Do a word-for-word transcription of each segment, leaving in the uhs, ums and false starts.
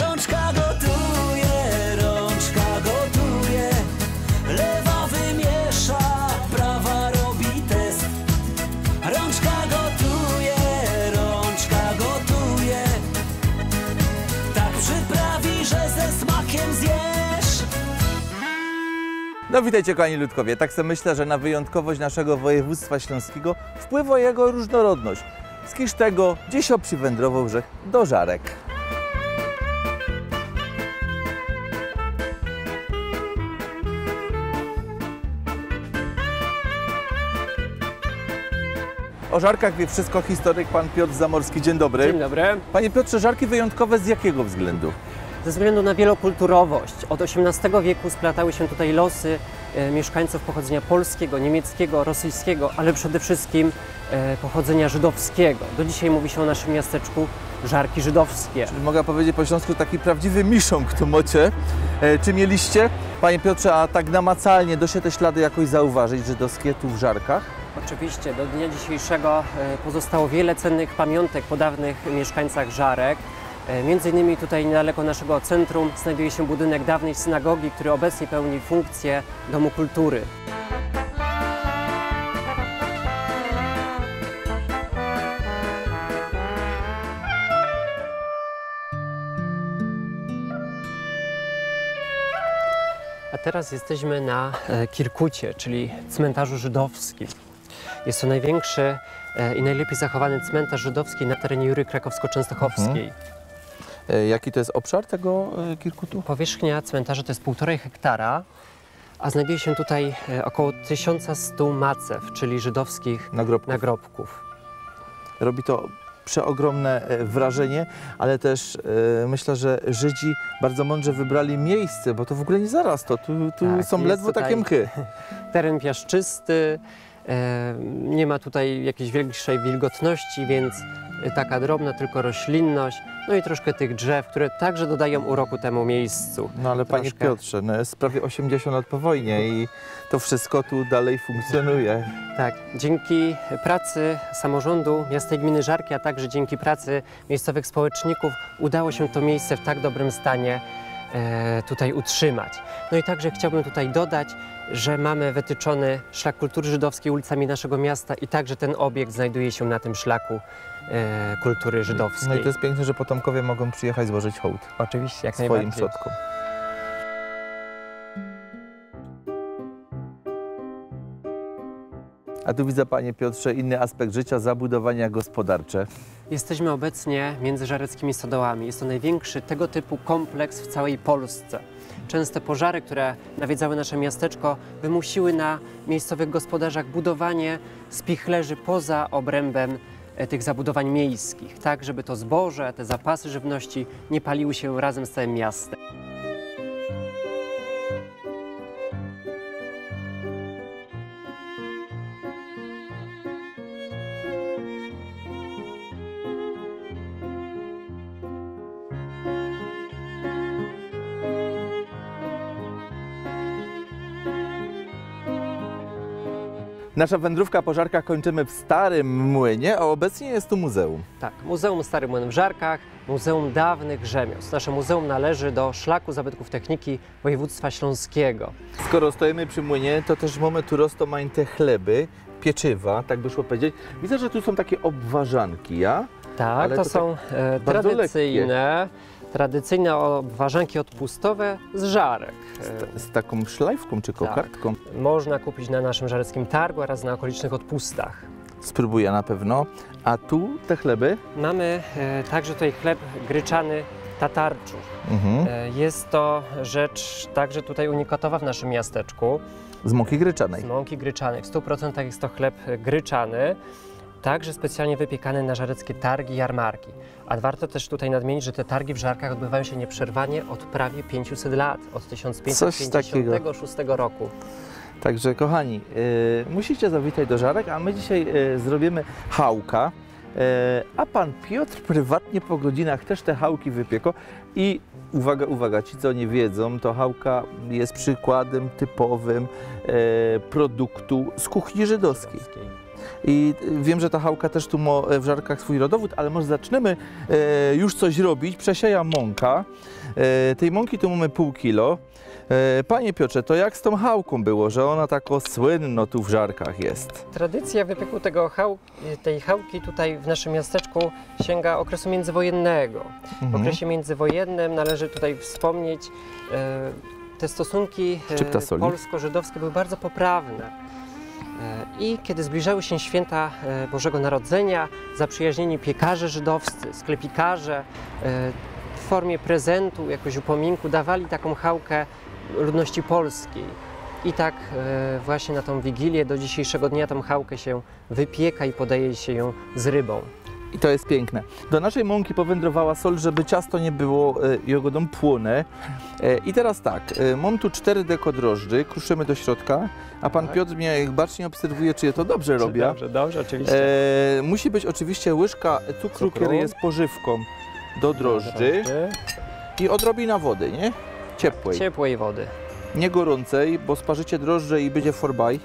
Rączka gotuje, rączka gotuje, lewa wymiesza, prawa robi test. Rączka gotuje, rączka gotuje, tak przyprawi, że ze smakiem zjesz. No witajcie kochani ludkowie, tak sobie myślę, że na wyjątkowość naszego województwa śląskiego wpływa jego różnorodność. Z Kisztego dziś przywędrował Rzech do Żarek. O Żarkach wie wszystko historyk pan Piotr Zamorski. Dzień dobry. Dzień dobry. Panie Piotrze, Żarki wyjątkowe z jakiego względu? Ze względu na wielokulturowość. Od osiemnastego wieku splatały się tutaj losy e, mieszkańców pochodzenia polskiego, niemieckiego, rosyjskiego, ale przede wszystkim e, pochodzenia żydowskiego. Do dzisiaj mówi się o naszym miasteczku Żarki żydowskie. Czyli mogę powiedzieć po śląsku taki prawdziwy miszą, kto mocie. E, czy mieliście, panie Piotrze, a tak namacalnie da się te ślady jakoś zauważyć żydowskie tu w Żarkach? Oczywiście, do dnia dzisiejszego pozostało wiele cennych pamiątek po dawnych mieszkańcach Żarek. Między innymi tutaj niedaleko naszego centrum znajduje się budynek dawnej synagogi, który obecnie pełni funkcję Domu Kultury. A teraz jesteśmy na Kirkucie, czyli cmentarzu żydowskim. Jest to największy i najlepiej zachowany cmentarz żydowski na terenie Jury Krakowsko-Częstochowskiej. Mhm. Jaki to jest obszar tego Kirkutu? Powierzchnia cmentarza to jest półtora hektara, a znajduje się tutaj około tysiąca stu macew, czyli żydowskich nagrobków. nagrobków. Robi to przeogromne wrażenie, ale też e, myślę, że Żydzi bardzo mądrze wybrali miejsce, bo to w ogóle nie zaraz to, tu, tu tak, są ledwo takie mchy. Teren piaszczysty. Nie ma tutaj jakiejś większej wilgotności, więc taka drobna tylko roślinność, no i troszkę tych drzew, które także dodają uroku temu miejscu. No ale troszkę... Panie Piotrze, no jest prawie osiemdziesiąt lat po wojnie i to wszystko tu dalej funkcjonuje. Tak, dzięki pracy samorządu miasta i gminy Żarki, a także dzięki pracy miejscowych społeczników udało się to miejsce w tak dobrym stanie tutaj utrzymać. No i także chciałbym tutaj dodać, że mamy wytyczony Szlak Kultury Żydowskiej ulicami naszego miasta i także ten obiekt znajduje się na tym Szlaku e, Kultury Żydowskiej. No i to jest piękne, że potomkowie mogą przyjechać złożyć hołd. Oczywiście, jak najbardziej. Swoim przodkom. A tu widzę, panie Piotrze, inny aspekt życia, zabudowania gospodarcze. Jesteśmy obecnie między żareckimi stodołami. Jest to największy tego typu kompleks w całej Polsce. Częste pożary, które nawiedzały nasze miasteczko, wymusiły na miejscowych gospodarzach budowanie spichlerzy poza obrębem tych zabudowań miejskich, tak żeby to zboże, te zapasy żywności nie paliły się razem z całym miastem. Nasza wędrówka po Żarkach kończymy w Starym Młynie, a obecnie jest tu muzeum. Tak, Muzeum Stary Młyn w Żarkach, Muzeum Dawnych Rzemiosł. Nasze muzeum należy do Szlaku Zabytków Techniki Województwa Śląskiego. Skoro stoimy przy młynie, to też mamy tu roztomań te chleby, pieczywa, tak by szło powiedzieć. Widzę, że tu są takie obwarzanki, ja? Tak, to, to są tak e, tradycyjne. Lekkie. Tradycyjne obwarzanki odpustowe z Żarek. Z, z taką szlajfką czy kokardką? Tak. Można kupić na naszym żareckim targu oraz na okolicznych odpustach. Spróbuję na pewno. A tu te chleby? Mamy e, także tutaj chleb gryczany Tatarczuch. Mhm. E, jest to rzecz także tutaj unikatowa w naszym miasteczku. Z mąki gryczanej? Z mąki gryczanej. W stu procentach jest to chleb gryczany. Także specjalnie wypiekane na żareckie targi, jarmarki. A warto też tutaj nadmienić, że te targi w Żarkach odbywają się nieprzerwanie od prawie pięciuset lat, od tysiąc pięćset pięćdziesiątego szóstego roku. Także kochani, y, musicie zawitać do Żarek, a my dzisiaj y, zrobimy chałka. Y, a pan Piotr prywatnie po godzinach też te chałki wypiekł. I uwaga, uwaga, ci co nie wiedzą, to chałka jest przykładem typowym y, produktu z kuchni żydowskiej. I wiem, że ta chałka też tu ma w Żarkach swój rodowód, ale może zaczniemy już coś robić. Przesieja mąka. Tej mąki tu mamy pół kilo. Panie Piotrze, to jak z tą chałką było, że ona tako słynno tu w Żarkach jest? Tradycja wypieku tego chał, tej chałki tutaj w naszym miasteczku sięga okresu międzywojennego. Mhm. W okresie międzywojennym należy tutaj wspomnieć, te stosunki polsko-żydowskie były bardzo poprawne. I kiedy zbliżały się święta Bożego Narodzenia, zaprzyjaźnieni piekarze żydowscy, sklepikarze w formie prezentu, jakoś upominku dawali taką chałkę ludności polskiej. I tak właśnie na tą Wigilię do dzisiejszego dnia tą chałkę się wypieka i podaje się ją z rybą. I to jest piękne. Do naszej mąki powędrowała sól, żeby ciasto nie było jogodą płone. I teraz tak, mam tu cztery deko drożdży, kruszymy do środka, a pan tak. Piotr mnie bacznie obserwuje, czy ja to dobrze robię. Dobrze, dobrze, oczywiście. E, musi być oczywiście łyżka cukru, który jest pożywką do drożdży i odrobina wody, nie? Ciepłej. Ciepłej wody. Nie gorącej, bo sparzycie drożdże i będzie forbaj,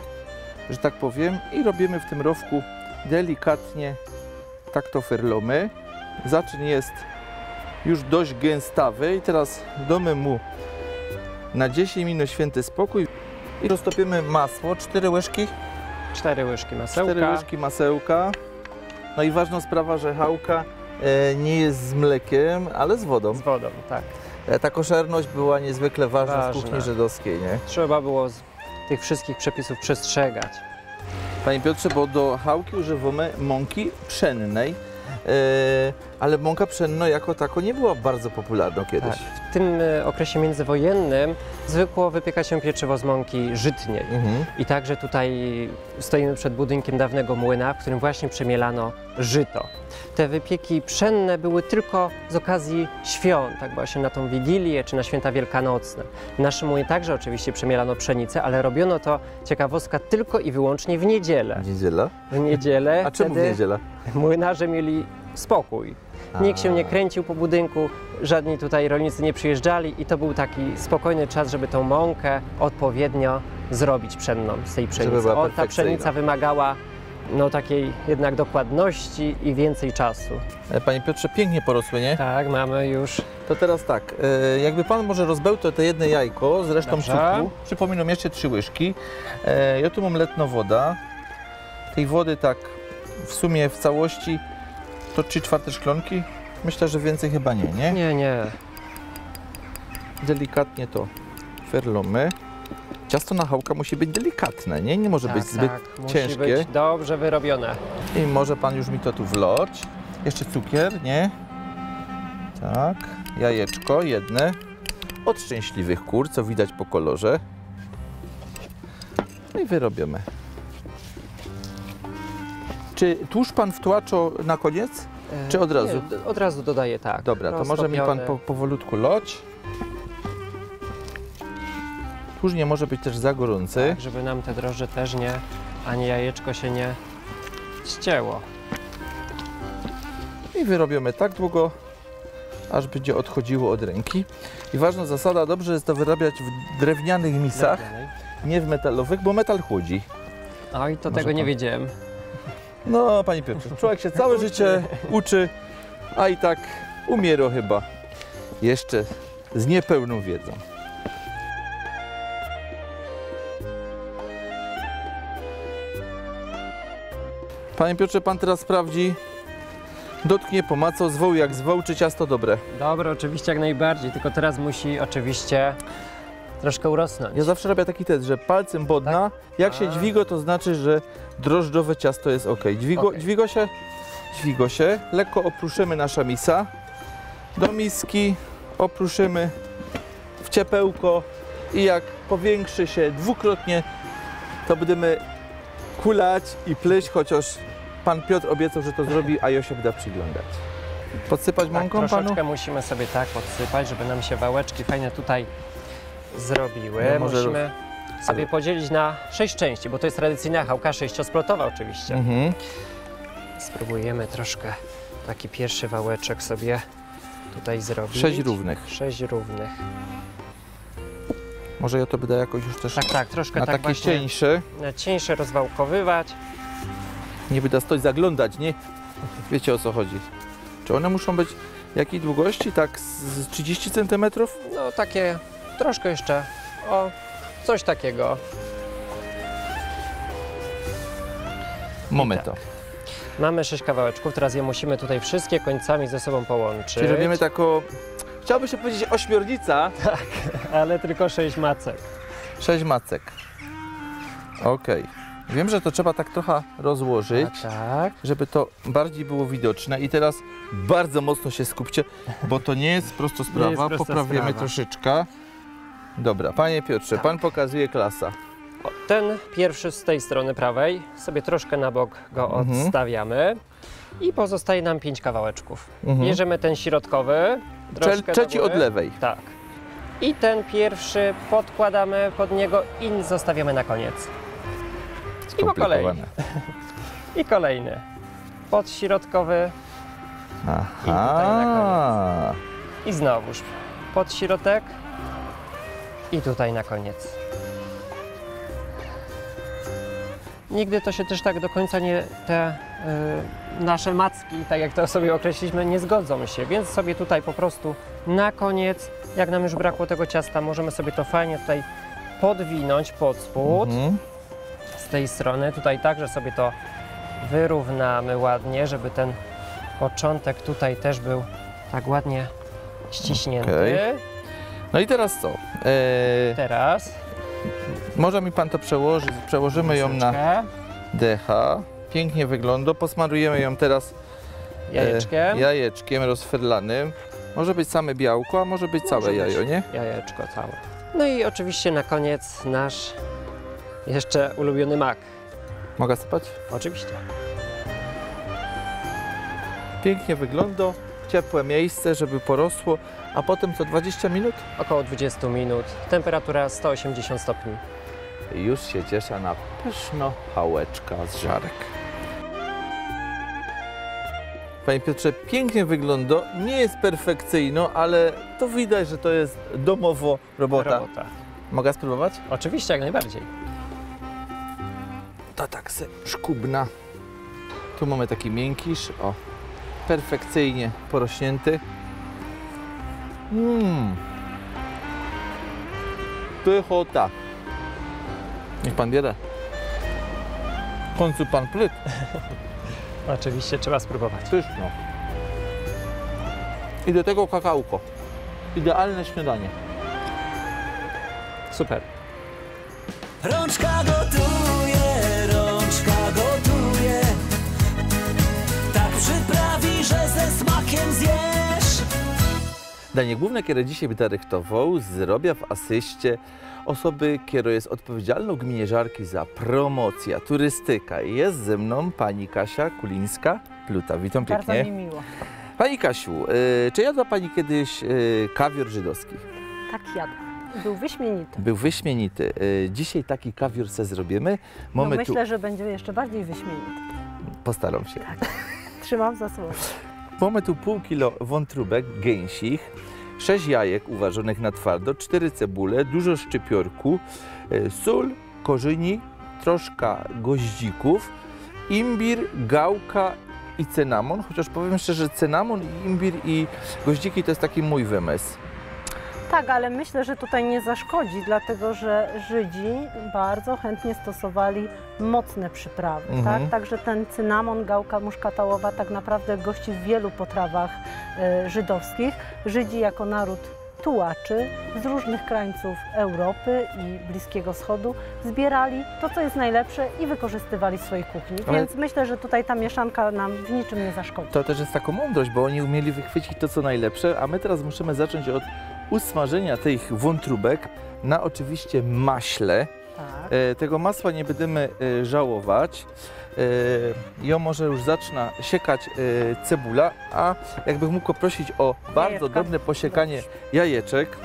że tak powiem. I robimy w tym rowku delikatnie. Tak to ferlomy. Zaczyn jest już dość gęstawy i teraz domy mu na dziesięć minut święty spokój i roztopimy masło, cztery łyżki. Cztery łyżki masełka. Cztery łyżki masełka. No i ważna sprawa, że chałka e, nie jest z mlekiem, ale z wodą. Z wodą, tak. E, ta koszerność była niezwykle ważna, ważna w kuchni żydowskiej, nie? Trzeba było z tych wszystkich przepisów przestrzegać. Panie Piotrze, bo do chałki używamy mąki pszennej, yy, ale mąka pszenna jako tako nie była bardzo popularna kiedyś. Tak. W tym okresie międzywojennym zwykło wypiekać się pieczywo z mąki żytniej. Mhm. I także tutaj stoimy przed budynkiem dawnego młyna, w którym właśnie przemielano żyto. Te wypieki pszenne były tylko z okazji świąt, tak właśnie na tą Wigilię czy na święta wielkanocne. W naszym młynie także oczywiście przemielano pszenicę, ale robiono to, ciekawostka, tylko i wyłącznie w niedzielę. Niedziela? W niedzielę. A czemu w niedzielę? Młynarze mieli spokój. Nikt się nie kręcił po budynku, żadni tutaj rolnicy nie przyjeżdżali i to był taki spokojny czas, żeby tą mąkę odpowiednio zrobić pszenną z tej pszenicy. O, ta pszenica wymagała no takiej jednak dokładności i więcej czasu. Panie Piotrze, pięknie porosły, nie? Tak, mamy już. To teraz tak, jakby pan może rozbełtał to jedno jajko z resztą cukru. Przypominam, jeszcze trzy łyżki. Ja tu mam letną wodę. Tej wody tak w sumie w całości to trzy czwarte szklonki. Myślę, że więcej chyba nie, nie? Nie, nie. Delikatnie to ferlomy. Ciasto na chałkę musi być delikatne, nie? Nie może tak, być zbyt tak. ciężkie. Musi być dobrze wyrobione. I może pan już mi to tu wloć. Jeszcze cukier, nie? Tak, jajeczko jedne. Od szczęśliwych kur, co widać po kolorze. No i wyrobiamy. Czy tłuszcz pan wtłacza na koniec? Czy od razu? Nie, od razu dodaję, tak. Dobra, to może mi pan po, powolutku loć. Tłuszcz nie może być też za gorący. Tak, żeby nam te drożdże też nie, ani jajeczko się nie ścięło. I wyrobimy tak długo, aż będzie odchodziło od ręki. I ważna zasada, dobrze jest to wyrabiać w drewnianych misach, Drewnianej. nie w metalowych, bo metal chłodzi. Oj, to może tego pan... nie wiedziałem. No, Panie Piotrze, człowiek się całe życie uczy, a i tak umiera chyba jeszcze z niepełną wiedzą. Panie Piotrze, pan teraz sprawdzi, dotknie, pomacał, zwoł jak zwoł, czy ciasto dobre? Dobre, oczywiście jak najbardziej, tylko teraz musi oczywiście troszkę urosnąć. Ja zawsze robię taki test, że palcem bodna, tak? jak A. się dźwigo, to znaczy, że drożdżowe ciasto jest ok. Dźwigo, okay. dźwigo się, dźwigo się, lekko opruszymy nasza misa, do miski opruszymy w ciepełko i jak powiększy się dwukrotnie, to będziemy kulać i pleść, chociaż pan Piotr obiecał, że to zrobi, a Josiek da przyglądać. Podsypać mąką tak, panu? Troszeczkę musimy sobie tak podsypać, żeby nam się wałeczki fajne tutaj zrobiły. No może... Musimy sobie ale... podzielić na sześć części, bo to jest tradycyjna chałka sześciosplotowa oczywiście. Mhm. Spróbujemy troszkę taki pierwszy wałeczek sobie tutaj zrobić. Sześć równych. Sześć równych. Może ja to będę jakoś już też tak, tak, troszkę na tak taki cieńszy. Na cieńszy rozwałkowywać. nie wyda stoi zaglądać, nie? Wiecie, o co chodzi. Czy one muszą być jakiej długości? Tak z trzydzieści centymetrów? No takie troszkę jeszcze. O, coś takiego. Mamy to. Mamy sześć kawałeczków, teraz je musimy tutaj wszystkie końcami ze sobą połączyć. Czyli robimy taką, chciałoby się powiedzieć, ośmiornica. Tak, ale tylko sześć macek. Sześć macek. Okej. Okay. Wiem, że to trzeba tak trochę rozłożyć, tak, żeby to bardziej było widoczne. I teraz bardzo mocno się skupcie, bo to nie jest prosta sprawa. Jest prosta Poprawimy sprawa. troszeczkę. Dobra, panie Piotrze, tak. pan pokazuje klasa. Ten pierwszy z tej strony prawej, sobie troszkę na bok go mhm. odstawiamy i pozostaje nam pięć kawałeczków. Mhm. Bierzemy ten środkowy, troszkę trzeci od lewej. Tak. I ten pierwszy podkładamy pod niego i zostawiamy na koniec. I po kolei. I kolejny. Podśrodkowy. Aha. I tutaj na koniec. I znowuż podśrodek. I tutaj na koniec. Nigdy to się też tak do końca nie, te y, nasze macki, tak jak to sobie określiliśmy, nie zgodzą się, więc sobie tutaj po prostu na koniec, jak nam już brakło tego ciasta, możemy sobie to fajnie tutaj podwinąć pod spód. Mhm. Z tej strony, tutaj także sobie to wyrównamy ładnie, żeby ten początek tutaj też był tak ładnie ściśnięty. Okay. No i teraz co? Eee, teraz? Może mi pan to przełoży, przełożymy Maseczkę. ją na decha. Pięknie wygląda, posmarujemy ją teraz jajeczkiem, e, jajeczkiem rozferlanym. Może być same białko, a może być może całe być jajo, nie? Jajeczko całe. No i oczywiście na koniec nasz jeszcze ulubiony mak. Mogę sypać? Oczywiście. Pięknie wygląda, ciepłe miejsce, żeby porosło, a potem co dwadzieścia minut? Około dwadzieścia minut, temperatura sto osiemdziesiąt stopni. Już się cieszę na pyszno pałeczka z żarek. Panie Piotrze, pięknie wygląda, nie jest perfekcyjno, ale to widać, że to jest domowo robota. robota. Mogę spróbować? Oczywiście, jak najbardziej. Ta tak se szkubna. Tu mamy taki miękisz, o, perfekcyjnie porośnięty. Mmm. Pychota. Niech pan bierze. W końcu pan plyt. Oczywiście, trzeba spróbować. Pyszno. I do tego kakałko. Idealne śniadanie. Super. Rączka gotuje, rączka gotuje, tak przyprawi, że ze smakiem zjesz. Danie główne, które dzisiaj będę ryktował, zrobię w asyście osoby, która jest odpowiedzialną w gminie Żarki za promocję, turystykę. Jest ze mną pani Kasia Kulińska-Pluta. Witam pięknie. Bardzo mi miło. Pani Kasiu, y, czy jadła pani kiedyś y, kawior żydowski? Tak, jadła. Był wyśmienity. Był wyśmienity. Dzisiaj taki kawior se zrobimy. Mamy no myślę, tu... że będzie jeszcze bardziej wyśmienity. Postaram się. Tak. Trzymam za słowo. Mamy tu pół kilo wątróbek gęsich, sześć jajek uważonych na twardo, cztery cebule, dużo szczypiorku, sól, korzyni, troszkę goździków, imbir, gałka i cynamon. Chociaż powiem szczerze, że cynamon, imbir i goździki to jest taki mój wymysł. Tak, ale myślę, że tutaj nie zaszkodzi, dlatego że Żydzi bardzo chętnie stosowali mocne przyprawy. Mhm. Tak? Także ten cynamon, gałka muszkatałowa tak naprawdę gości w wielu potrawach y, żydowskich. Żydzi jako naród tułaczy z różnych krańców Europy i Bliskiego Wschodu zbierali to, co jest najlepsze i wykorzystywali w swojej kuchni. Ale więc myślę, że tutaj ta mieszanka nam w niczym nie zaszkodzi. To też jest taka mądrość, bo oni umieli wychwycić to, co najlepsze, a my teraz musimy zacząć od usmażenia tych wątróbek na oczywiście maśle. Tak. E, tego masła nie będziemy e, żałować. E, ją może już zaczyna siekać e, cebula, a jakbym mógł prosić o bardzo Jajeczka. drobne posiekanie Dobrze. jajeczek.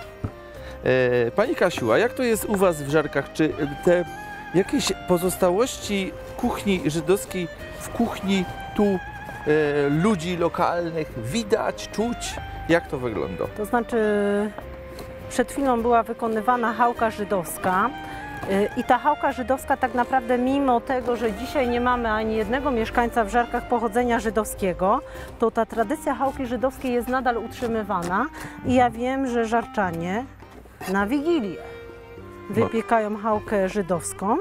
E, Pani Kasiu, a jak to jest u was w Żarkach? Czy te jakieś pozostałości kuchni żydowskiej w kuchni tu e, ludzi lokalnych widać, czuć? Jak to wygląda? To znaczy, przed chwilą była wykonywana chałka żydowska I ta chałka żydowska tak naprawdę, mimo tego, że dzisiaj nie mamy ani jednego mieszkańca w Żarkach pochodzenia żydowskiego, to ta tradycja chałki żydowskiej jest nadal utrzymywana i ja wiem, że żarczanie na Wigilię wypiekają chałkę żydowską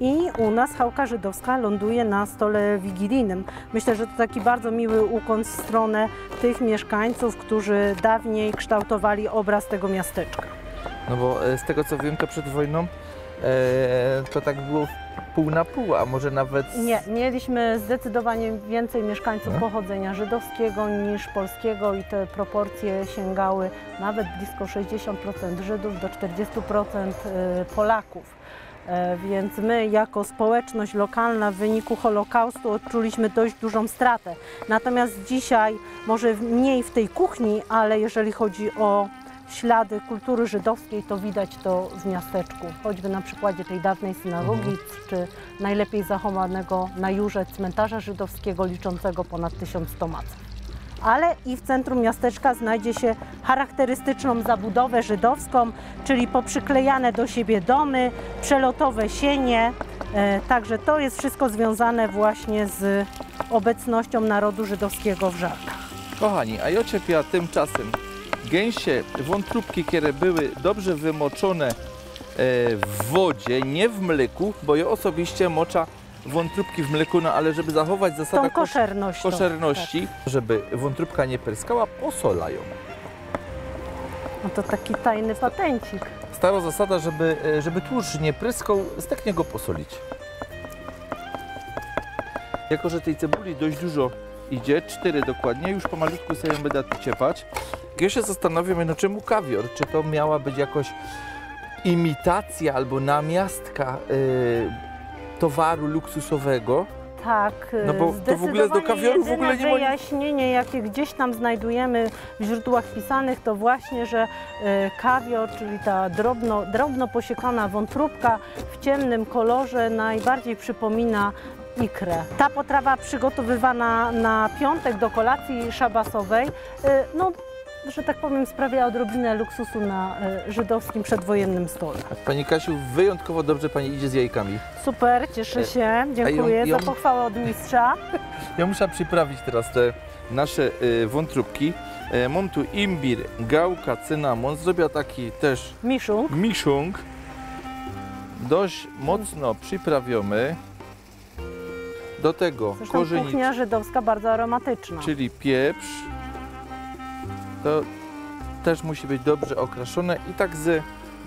i u nas chałka żydowska ląduje na stole wigilijnym. Myślę, że to taki bardzo miły ukłon w stronę tych mieszkańców, którzy dawniej kształtowali obraz tego miasteczka. No bo z tego co wiem, to przed wojną to tak było pół na pół, a może nawet... Nie, mieliśmy zdecydowanie więcej mieszkańców no. pochodzenia żydowskiego niż polskiego i te proporcje sięgały nawet blisko sześćdziesiąt procent Żydów do czterdziestu procent Polaków. Więc my jako społeczność lokalna w wyniku Holokaustu odczuliśmy dość dużą stratę. Natomiast dzisiaj może mniej w tej kuchni, ale jeżeli chodzi o ślady kultury żydowskiej, to widać to w miasteczku, choćby na przykładzie tej dawnej synagogi, mhm. czy najlepiej zachowanego na Jurze cmentarza żydowskiego liczącego ponad tysiąc sto maców. Ale i w centrum miasteczka znajdzie się charakterystyczną zabudowę żydowską, czyli poprzyklejane do siebie domy, przelotowe sienie, e, także to jest wszystko związane właśnie z obecnością narodu żydowskiego w Żarkach. Kochani, a Jociepia tymczasem gęsie wątróbki, które były dobrze wymoczone w wodzie, nie w mleku, bo ja osobiście mocza wątróbki w mleku, no ale żeby zachować zasadę koszerności, koszerności tak. żeby wątróbka nie pryskała, posola ją. No to taki tajny patencik. Stara zasada, żeby, żeby tłuszcz nie pryskał, zdechnie go posolić. Jako że tej cebuli dość dużo idzie, cztery dokładnie, już pomalutku sobie ją będę tu ciepać. Ja się zastanawiam, no czemu kawior? Czy to miała być jakoś imitacja albo namiastka y, towaru luksusowego? Tak, no bo to w ogóle do kawioru w ogóle nie ma... wyjaśnienie, jakie gdzieś tam znajdujemy w źródłach pisanych, to właśnie, że kawior, czyli ta drobno, drobno posiekana wątróbka w ciemnym kolorze najbardziej przypomina ikrę. Ta potrawa przygotowywana na piątek do kolacji szabasowej, no, że tak powiem, sprawia odrobinę luksusu na y, żydowskim przedwojennym stole. Pani Kasiu, wyjątkowo dobrze Pani idzie z jajkami. Super, cieszę się, dziękuję ją, ją... za pochwałę od mistrza. Ja muszę przyprawić teraz te nasze y, wątróbki. E, mam tu imbir, gałka, cynamon, zrobię taki też miszung. miszung. Dość mocno przyprawiamy. Do tego zresztą korzenic... kuchnia żydowska bardzo aromatyczna. Czyli pieprz. To też musi być dobrze okraszone i tak z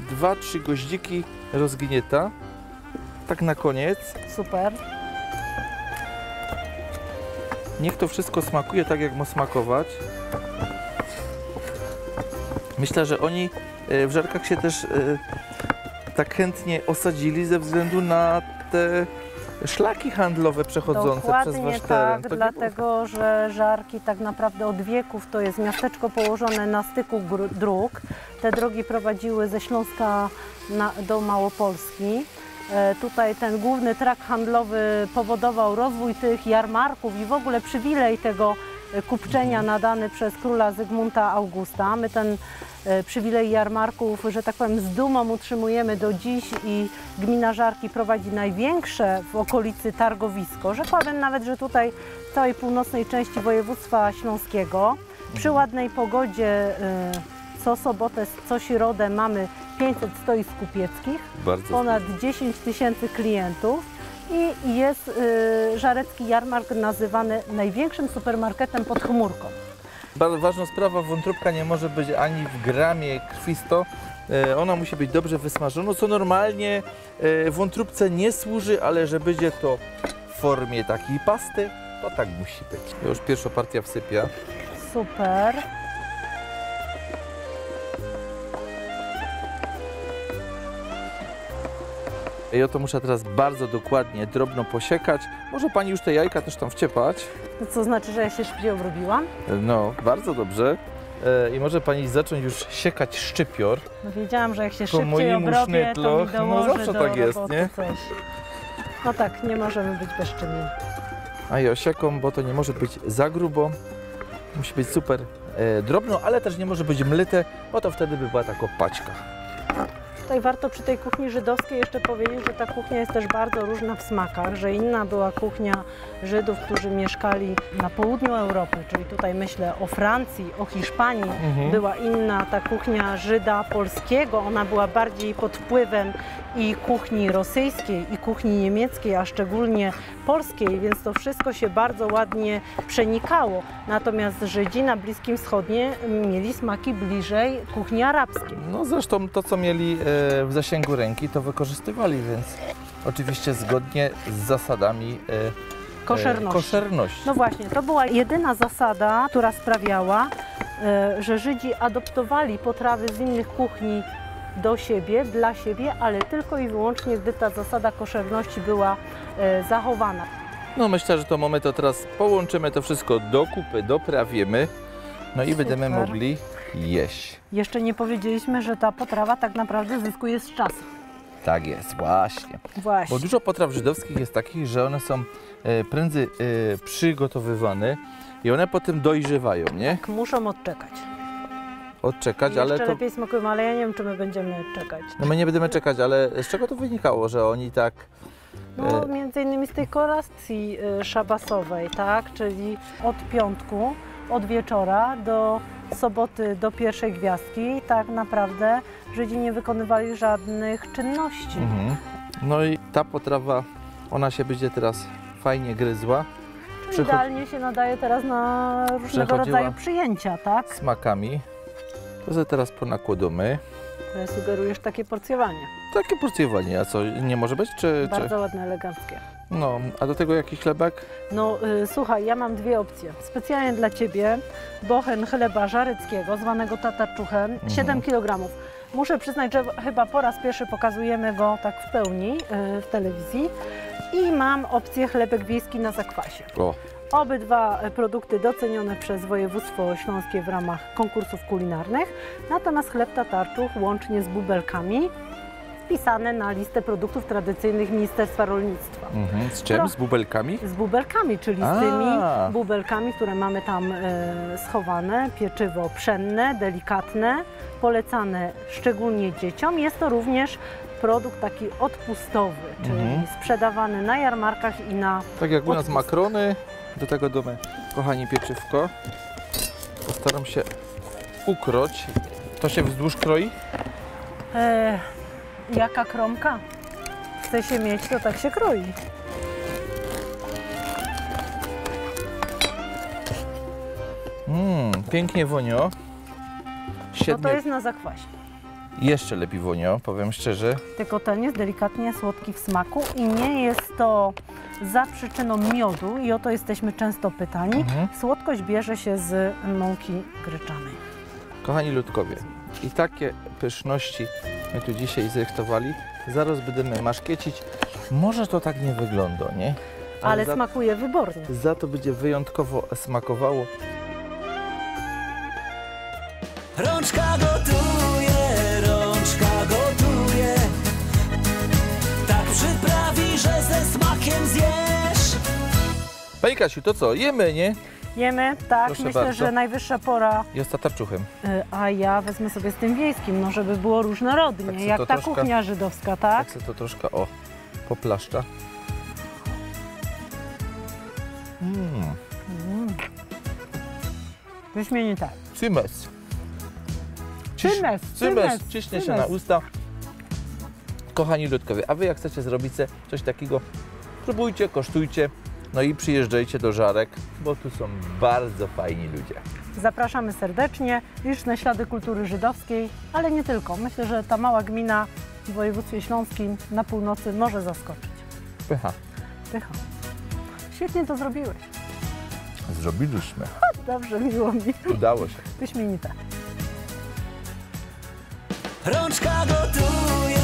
dwa trzy goździki rozgnięta. Tak na koniec. Super. Niech to wszystko smakuje tak, jak ma smakować. Myślę, że oni w Żarkach się też tak chętnie osadzili ze względu na te szlaki handlowe przechodzące Dokładnie przez wasz teren. Tak, to dlatego, że Żarki tak naprawdę od wieków to jest miasteczko położone na styku dróg. Te drogi prowadziły ze Śląska na, do Małopolski. E, tutaj ten główny trakt handlowy powodował rozwój tych jarmarków i w ogóle przywilej tego kupczenia nadany przez króla Zygmunta Augusta. My ten przywilej jarmarków, że tak powiem, z dumą utrzymujemy do dziś i gmina Żarki prowadzi największe w okolicy targowisko. Rzekłabym nawet, że tutaj w całej północnej części województwa śląskiego. Przy ładnej pogodzie co sobotę, co środę mamy pięćset stoisk kupieckich, Bardzo ponad dziesięć tysięcy klientów. I jest y, żarecki jarmark nazywany największym supermarketem pod chmurką. Bardzo ważna sprawa, wątróbka nie może być ani w gramie krwisto, e, ona musi być dobrze wysmażona, co normalnie e, wątróbce nie służy, ale że będzie to w formie takiej pasty, to tak musi być. Już pierwsza partia wsypia. Super. Ja to muszę teraz bardzo dokładnie, drobno posiekać. Może Pani już te jajka też tam wciepać. To co znaczy, że ja się szybciej obrobiłam? No, bardzo dobrze. E, I może Pani zacząć już siekać szczypior. No wiedziałam, że jak się szybciej obrobię, to mi dołoży no, zawsze do tak jest, nie? Coś. No tak, nie możemy być bezczynni. A ja osieką, bo to nie może być za grubo. Musi być super e, drobno, ale też nie może być mlyte, bo to wtedy by była taka paćka. Tutaj warto przy tej kuchni żydowskiej jeszcze powiedzieć, że ta kuchnia jest też bardzo różna w smakach, że inna była kuchnia Żydów, którzy mieszkali na południu Europy, czyli tutaj myślę o Francji, o Hiszpanii. Mhm. Była inna ta kuchnia Żyda polskiego, ona była bardziej pod wpływem i kuchni rosyjskiej, i kuchni niemieckiej, a szczególnie polskiej, więc to wszystko się bardzo ładnie przenikało. Natomiast Żydzi na Bliskim Wschodzie mieli smaki bliżej kuchni arabskiej. No zresztą to, co mieli w zasięgu ręki, to wykorzystywali, więc oczywiście zgodnie z zasadami koszerności. koszerności. No właśnie, to była jedyna zasada, która sprawiała, że Żydzi adoptowali potrawy z innych kuchni do siebie, dla siebie, ale tylko i wyłącznie, gdy ta zasada koszerności była zachowana. No myślę, że to mamy to teraz połączymy to wszystko do kupy, doprawimy, no i Super. będziemy mogli jeść. Jeszcze nie powiedzieliśmy, że ta potrawa tak naprawdę zyskuje z czasu. Tak jest, właśnie. właśnie. Bo dużo potraw żydowskich jest takich, że one są prędzej przygotowywane i one potem dojrzewają, nie? Tak, muszą odczekać. Odczekać, ale to... lepiej smakują, ale ja nie wiem, czy my będziemy czekać. No my nie będziemy czekać, ale z czego to wynikało, że oni tak... No między innymi z tej kolacji szabasowej, tak? Czyli od piątku, od wieczora do soboty, do pierwszej gwiazdki tak naprawdę Żydzi nie wykonywali żadnych czynności. Mhm. No i ta potrawa, ona się będzie teraz fajnie gryzła. Przychod... Idealnie się nadaje teraz na różnego rodzaju przyjęcia, tak? Smakami. To sobie teraz ponakładamy. Ja sugerujesz takie porcjowanie. Takie porcjowanie, a co, nie może być? Czy, Bardzo czy... ładne, eleganckie. No, a do tego jaki chlebek? No, y, słuchaj, ja mam dwie opcje. Specjalnie dla Ciebie bochen chleba żaryckiego, zwanego tatarczuchem, mhm. siedem kilogramów. Muszę przyznać, że chyba po raz pierwszy pokazujemy go tak w pełni y, w telewizji. I mam opcję chlebek wiejski na zakwasie. O. Obydwa produkty docenione przez województwo śląskie w ramach konkursów kulinarnych, natomiast chleb tatarczuch łącznie z bubelkami wpisane na listę produktów tradycyjnych Ministerstwa Rolnictwa. Mhm. Z czym? Z bubelkami? Z bubelkami, czyli A. z tymi bubelkami, które mamy tam e, schowane, pieczywo pszenne, delikatne, polecane szczególnie dzieciom. Jest to również produkt taki odpustowy, czyli mhm. sprzedawany na jarmarkach i na Tak jak u nas makrony. Do tego domy, kochani, pieczywko. Postaram się ukroć. To się wzdłuż kroi? E, jaka kromka? Chce się mieć, to tak się kroi. Mmm, pięknie wonio. Siedmiu... No to jest na zakwasie. Jeszcze lepiej wonio, powiem szczerze. Tylko ten jest delikatnie słodki w smaku i nie jest to za przyczyną miodu i o to jesteśmy często pytani. Mhm. Słodkość bierze się z mąki gryczanej. Kochani ludkowie, i takie pyszności my tu dzisiaj zrechtowali. Zaraz będziemy maszkiecić. Może to tak nie wygląda, nie? Ale, Ale za, smakuje wybornie. Za to będzie wyjątkowo smakowało. Rączka gotuje! Gotuje, tak przyprawi, że ze smakiem zjesz. Pani Kasiu, to co, jemy, nie? Jemy, tak. Proszę Myślę, bardzo. że najwyższa pora... Jest tatarczuchem. A ja wezmę sobie z tym wiejskim, no żeby było różnorodnie, tak jak ta troszkę, kuchnia żydowska, tak? Tak se to troszkę, o, poplaszcza. Mmm. Mm. Wyśmienita. Cymes. Cymes, cymes, ciśnie się na usta. Kochani ludkowie, a wy jak chcecie zrobić coś takiego, próbujcie, kosztujcie, no i przyjeżdżajcie do Żarek, bo tu są bardzo fajni ludzie. Zapraszamy serdecznie, liczne ślady kultury żydowskiej, ale nie tylko. Myślę, że ta mała gmina w województwie śląskim na północy może zaskoczyć. Pycha. Pycha. Świetnie to zrobiłeś. Zrobiliśmy. Dobrze, miło mi. Udało się. Wyśmienite. Rączka gotuje.